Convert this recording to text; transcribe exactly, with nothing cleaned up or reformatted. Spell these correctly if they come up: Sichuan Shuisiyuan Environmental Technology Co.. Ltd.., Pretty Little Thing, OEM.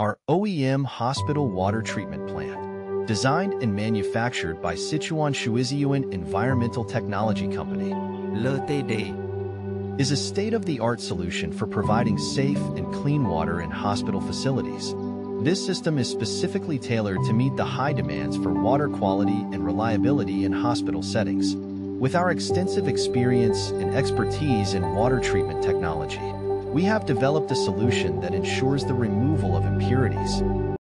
our O E M hospital water treatment plant, designed and manufactured by Sichuan Shuisiyuan Environmental Technology Company, L T D, is a state-of-the-art solution for providing safe and clean water in hospital facilities. This system is specifically tailored to meet the high demands for water quality and reliability in hospital settings. With our extensive experience and expertise in water treatment technology, we have developed a solution that ensures the removal of impurities,